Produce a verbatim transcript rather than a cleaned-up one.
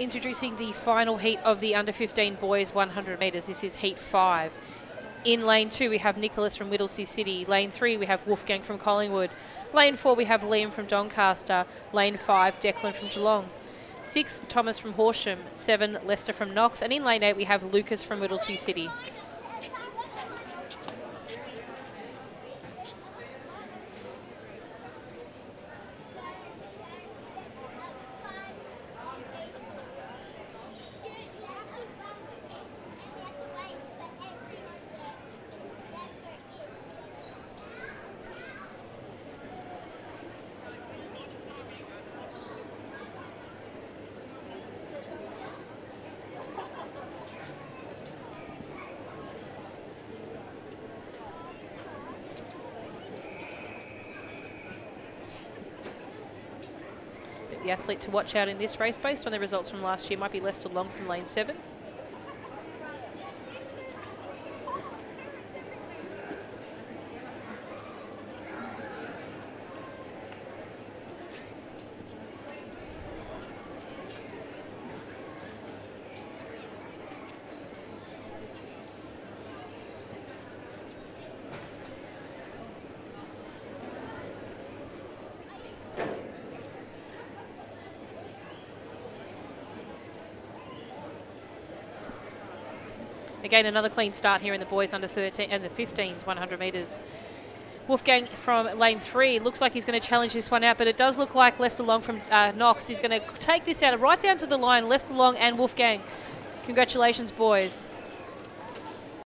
introducing the final heat of the under fifteen boys one hundred metres. This is heat five. In lane two, we have Nicholas from Whittlesey City. Lane three, we have Wolfgang from Collingwood. Lane four, we have Liam from Doncaster. Lane five, Declan from Geelong. Six, Thomas from Horsham. Seven, Lester from Knox. And in lane eight, we have Lucas from Whittlesey City. The athlete to watch out in this race, based on the results from last year, might be Lester Long from lane seven. Again, another clean start here in the boys under thirteen and the fifteens, one hundred metres. Wolfgang from lane three looks like he's going to challenge this one out, but it does look like Lester Long from uh, Knox is going to take this out right down to the line. Lester Long and Wolfgang. Congratulations, boys.